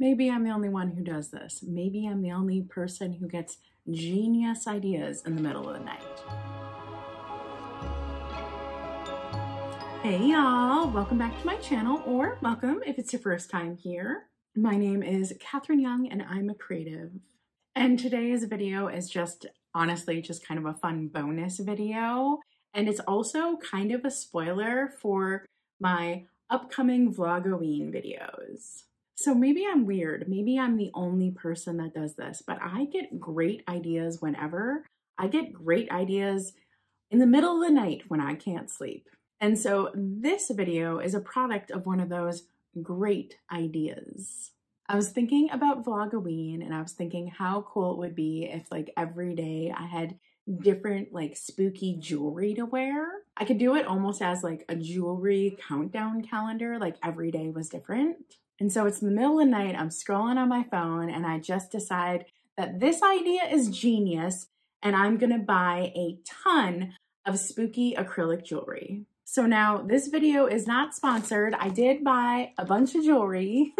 Maybe I'm the only one who does this. Maybe I'm the only person who gets genius ideas in the middle of the night. Hey y'all, welcome back to my channel, or welcome if it's your first time here. My name is Katherine Young and I'm a creative. And today's video is just honestly just kind of a fun bonus video. And it's also kind of a spoiler for my upcoming Vlogoween videos. So maybe I'm weird, maybe I'm the only person that does this, but I get great ideas whenever. I get great ideas in the middle of the night when I can't sleep. And so this video is a product of one of those great ideas. I was thinking about Vlogoween and I was thinking how cool it would be if like every day I had different like spooky jewelry to wear. I could do it almost as like a jewelry countdown calendar, like every day was different. And so it's in the middle of the night, I'm scrolling on my phone and I just decide that this idea is genius and I'm gonna buy a ton of spooky acrylic jewelry. So now this video is not sponsored. I did buy a bunch of jewelry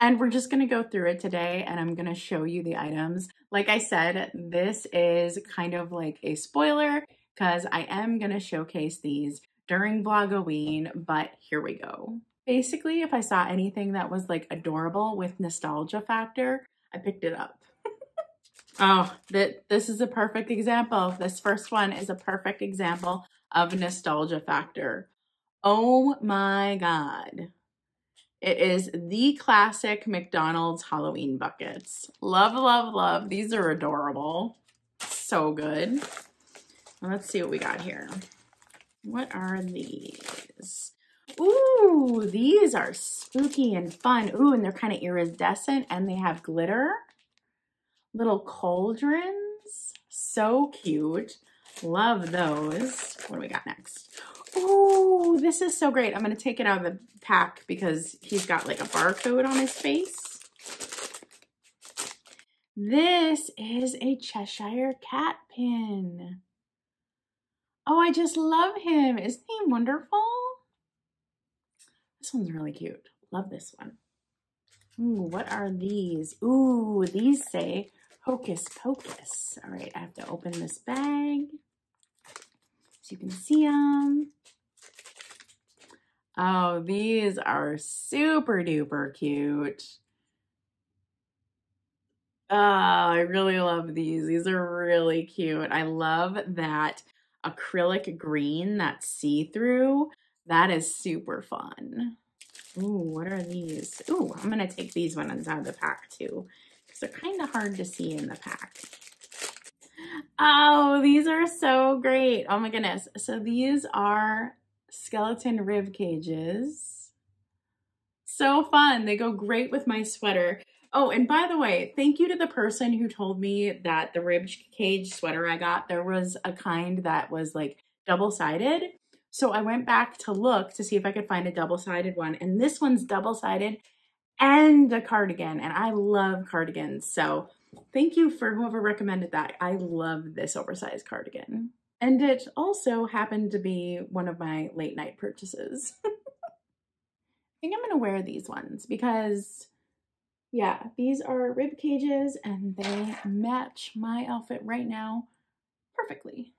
and we're just gonna go through it today and I'm gonna show you the items. Like I said, this is kind of like a spoiler because I am gonna showcase these during Vlogoween, but here we go. Basically, if I saw anything that was like adorable with nostalgia factor, I picked it up. Oh, this is a perfect example. This first one is a perfect example of nostalgia factor. Oh my God. It is the classic McDonald's Halloween buckets. Love, love, love. These are adorable. So good. Well, let's see what we got here. What are these? Ooh, these are spooky and fun. Ooh, and they're kind of iridescent and they have glitter. Little cauldrons. So cute. Love those. What do we got next? Ooh, this is so great. I'm going to take it out of the pack because he's got like a barcode on his face. This is a Cheshire cat pin. Oh, I just love him. Isn't he wonderful? This one's really cute. Love this one. Ooh, what are these? Ooh, these say Hocus Pocus. All right, I have to open this bag so you can see them. Oh, these are super duper cute. Oh, I really love these. These are really cute. I love that acrylic green, that see-through. That is super fun. Ooh, what are these? Ooh, I'm gonna take these ones out of the pack too, because they're kind of hard to see in the pack. Oh, these are so great. Oh my goodness. So these are skeleton rib cages. So fun. They go great with my sweater. Oh, and by the way, thank you to the person who told me that the rib cage sweater I got, there was a kind that was like double-sided. So I went back to look to see if I could find a double-sided one. And this one's double-sided and a cardigan. And I love cardigans. So thank you for whoever recommended that. I love this oversized cardigan. And it also happened to be one of my late-night purchases. I think I'm going to wear these ones because, yeah, these are rib cages and they match my outfit right now perfectly.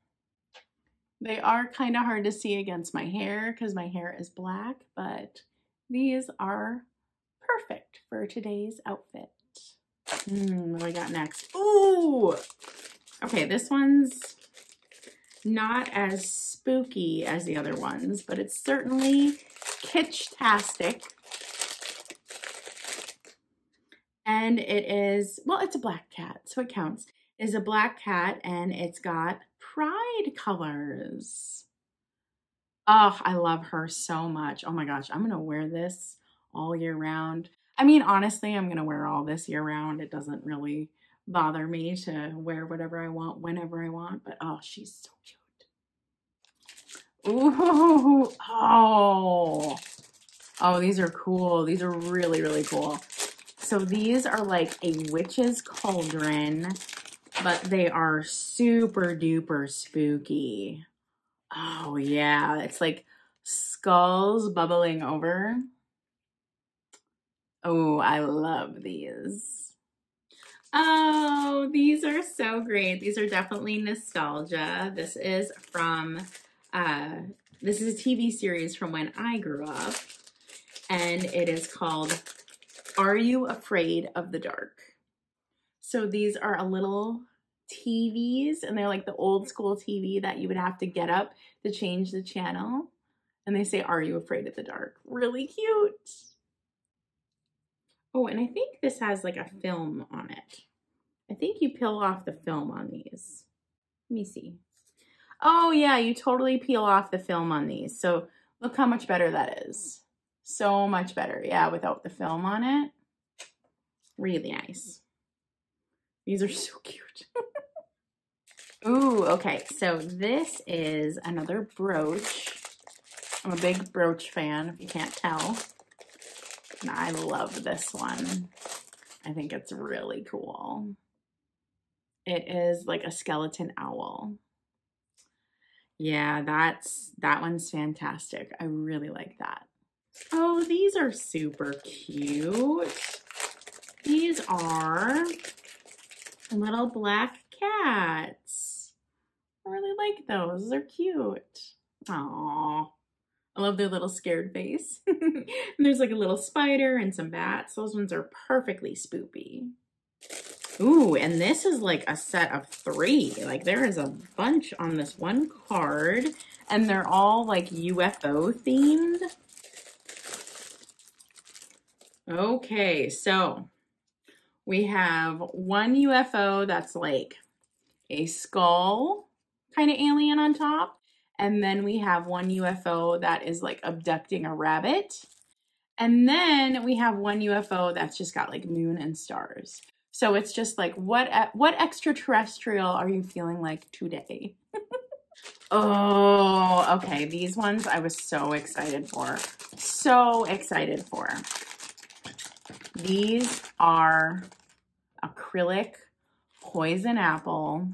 They are kind of hard to see against my hair because my hair is black, but these are perfect for today's outfit. What do I got next? Ooh! Okay, this one's not as spooky as the other ones, but it's certainly kitsch-tastic. And it is, well, it's a black cat, so it counts. It's a black cat and it's got pride colors. Oh, I love her so much. Oh my gosh, I'm gonna wear this all year round. I mean, honestly, I'm gonna wear all this year round. It doesn't really bother me to wear whatever I want, whenever I want, but oh, she's so cute. Ooh, oh, these are cool. These are really, really cool. So these are like a witch's cauldron, but they are super duper spooky. Oh yeah, it's like skulls bubbling over. Oh, I love these. Oh, these are so great. These are definitely nostalgia. This is from, this is a TV series from when I grew up, and it is called Are You Afraid of the Dark? So these are a little TVs, and they're like the old school TV that you would have to get up to change the channel. And they say, Are You Afraid of the Dark? Really cute. Oh, and I think this has like a film on it. I think you peel off the film on these. Let me see. Oh yeah, you totally peel off the film on these. So look how much better that is. So much better. Yeah, without the film on it. Really nice. These are so cute. Ooh, okay. So this is another brooch. I'm a big brooch fan, if you can't tell. And I love this one. I think it's really cool. It is like a skeleton owl. Yeah, that one's fantastic. I really like that. Oh, these are super cute. These are little black cats. I really like those. They're cute. Aww. I love their little scared face. And there's like a little spider and some bats. Those ones are perfectly spoopy. Ooh, and this is like a set of three. Like there is a bunch on this one card, and they're all like UFO themed. Okay, so we have one UFO that's like a skull kind of alien on top. And then we have one UFO that is like abducting a rabbit. And then we have one UFO that's just got like moon and stars. So it's just like, what extraterrestrial are you feeling like today? Oh, okay. These ones I was so excited for. So excited for. These are acrylic poison apple,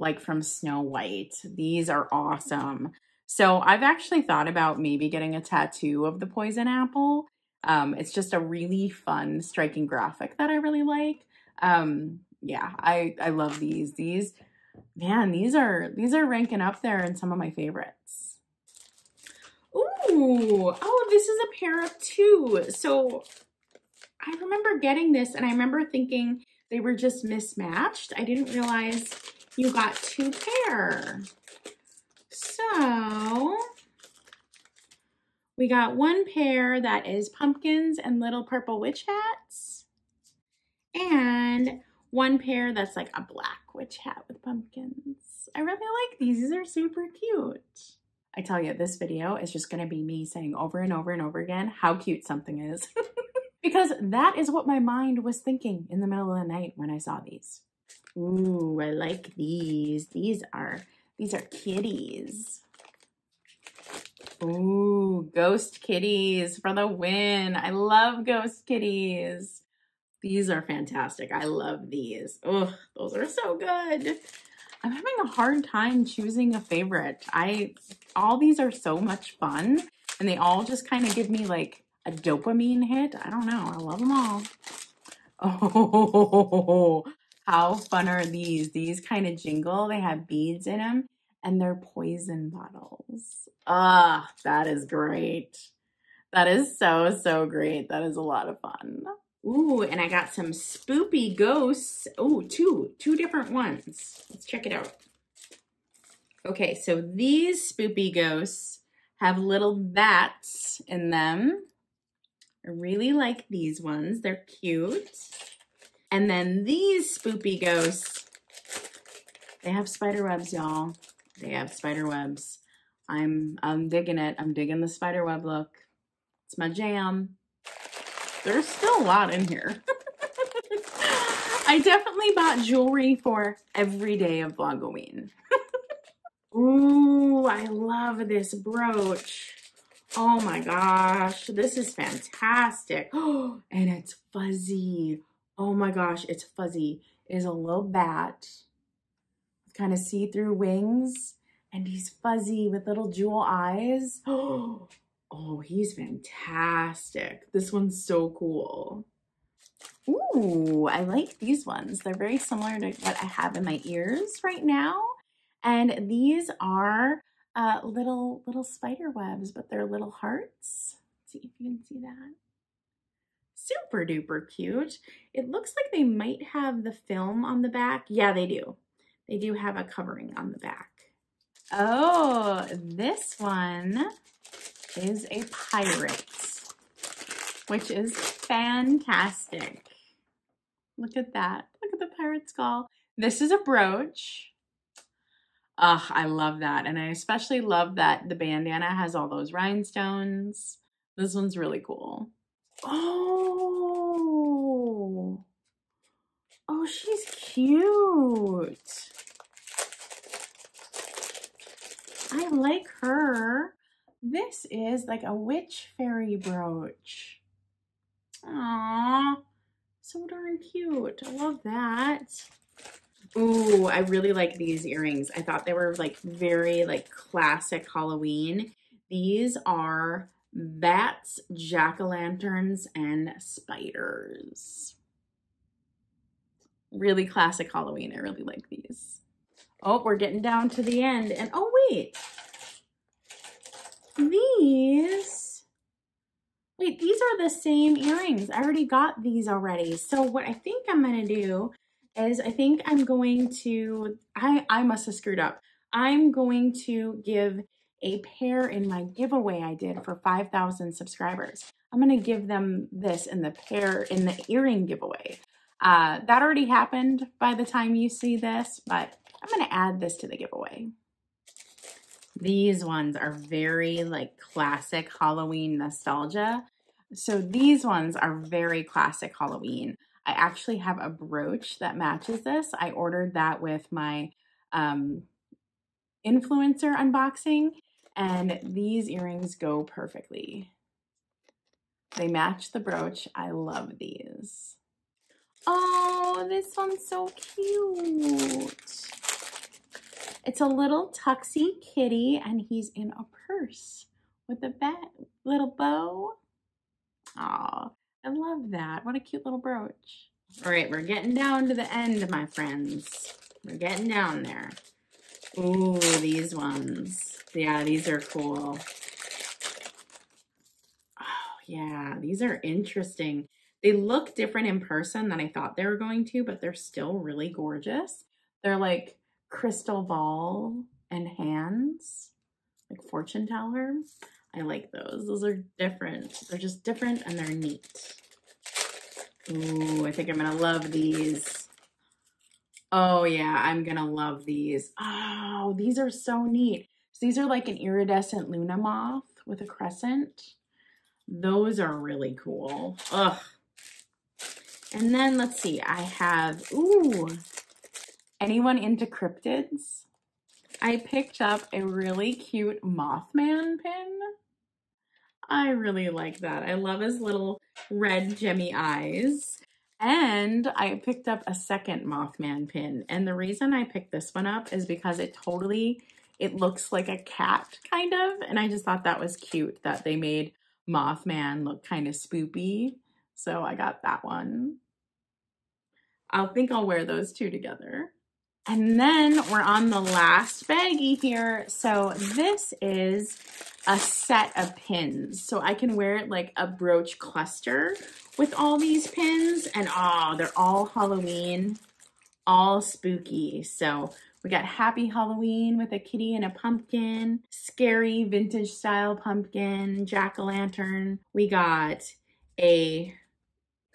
like from Snow White. These are awesome. So I've actually thought about maybe getting a tattoo of the poison apple. It's just a really fun, striking graphic that I really like. Yeah, I love these. These, man, these are ranking up there in some of my favorites. Ooh, oh, this is a pair of two. So I remember getting this, and I remember thinking they were just mismatched. I didn't realize you got two pair. So we got one pair that is pumpkins and little purple witch hats, and one pair that's like a black witch hat with pumpkins. I really like these. These are super cute. I tell you, this video is just gonna be me saying over and over and over again how cute something is. Because that is what my mind was thinking in the middle of the night when I saw these. Ooh, I like these. These are kitties. Ooh, ghost kitties for the win. I love ghost kitties. These are fantastic. I love these. Oh, those are so good. I'm having a hard time choosing a favorite. All these are so much fun, and they all just kind of give me like a dopamine hit. I don't know. I love them all. Oh, how fun are these? These kind of jingle. They have beads in them, and they're poison bottles. Ah, that is great. That is so, so great. That is a lot of fun. Ooh, and I got some spoopy ghosts. Ooh, two different ones. Let's check it out. Okay, so these spoopy ghosts have little bats in them. I really like these ones. They're cute. And then these spoopy ghosts, they have spider webs, y'all. They have spider webs. I'm digging it. I'm digging the spider web look. It's my jam. There's still a lot in here. I definitely bought jewelry for every day of Vlogoween. Ooh, I love this brooch. Oh my gosh, this is fantastic. Oh, and it's fuzzy. Oh my gosh, it's fuzzy. It is a little bat, kind of see-through wings, and he's fuzzy with little jewel eyes. Oh, Oh, he's fantastic. This one's so cool. Ooh, I like these ones. They're very similar to what I have in my ears right now. And these are little spider webs, but they're little hearts. Let's see if you can see that. Super duper cute. It looks like they might have the film on the back. Yeah, they do. They do have a covering on the back. Oh, this one is a pirate, which is fantastic. Look at that. Look at the pirate skull. This is a brooch. Ugh, I love that. And I especially love that the bandana has all those rhinestones. This one's really cool. Oh, oh, she's cute. I like her. This is like a witch fairy brooch. Aww, so darn cute. I love that. Ooh, I really like these earrings. I thought they were like very like classic Halloween. These are bats, jack-o'-lanterns, and spiders. Really classic Halloween. I really like these. Oh, we're getting down to the end. And oh, wait. These are the same earrings. I already got these already. So what I think I'm going to do is I think I'm going to, I must have screwed up. I'm going to give a pair in my giveaway I did for 5,000 subscribers. I'm going to give them this in the pair in the earring giveaway. That already happened by the time you see this, but I'm going to add this to the giveaway. These ones are very like classic Halloween nostalgia. So these ones are very classic Halloween. I actually have a brooch that matches this. I ordered that with my influencer unboxing, and these earrings go perfectly. They match the brooch. I love these. Oh, this one's so cute. It's a little tuxie kitty, and he's in a purse with a little bow. Aw, I love that. What a cute little brooch. All right, we're getting down to the end, my friends. We're getting down there. Ooh, these ones. Yeah, these are cool. Oh, yeah, these are interesting. They look different in person than I thought they were going to, but they're still really gorgeous. They're like crystal ball and hands, like fortune teller. I like those. Those are different. They're just different and they're neat. Ooh, I think I'm gonna love these. Oh yeah, I'm gonna love these. Oh, these are so neat. So these are like an iridescent Luna moth with a crescent. Those are really cool. Ugh. And then let's see, I have, ooh, anyone into cryptids? I picked up a really cute Mothman pin. I really like that. I love his little red gemmy eyes. And I picked up a second Mothman pin. And the reason I picked this one up is because it looks like a cat, kind of. And I just thought that was cute that they made Mothman look kind of spoopy. So I got that one. I think I'll wear those two together. And then we're on the last baggie here. So this is a set of pins. So I can wear it like a brooch cluster with all these pins. And oh, they're all Halloween, all spooky. So we got Happy Halloween with a kitty and a pumpkin, scary vintage style pumpkin, jack-o'-lantern. We got a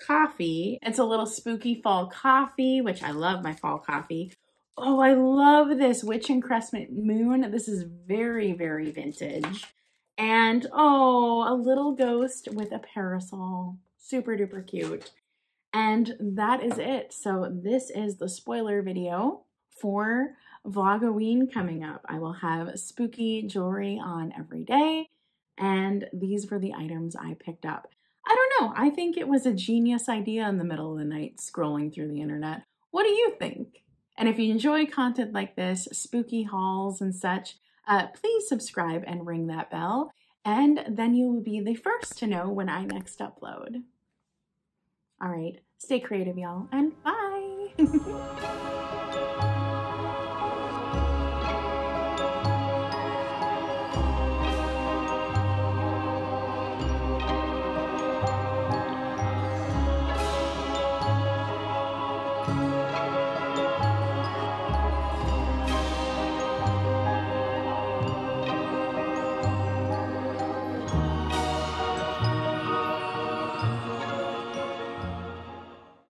coffee. It's a little spooky fall coffee, which I love my fall coffee. Oh, I love this witch and crescent moon. This is very, very vintage. And oh, a little ghost with a parasol. Super duper cute. And that is it. So this is the spoiler video for Vlogoween coming up. I will have spooky jewelry on every day. And these were the items I picked up. I don't know. I think it was a genius idea in the middle of the night scrolling through the internet. What do you think? And if you enjoy content like this, spooky hauls and such, please subscribe and ring that bell. and then you will be the first to know when I next upload. All right, stay creative, y'all, and bye.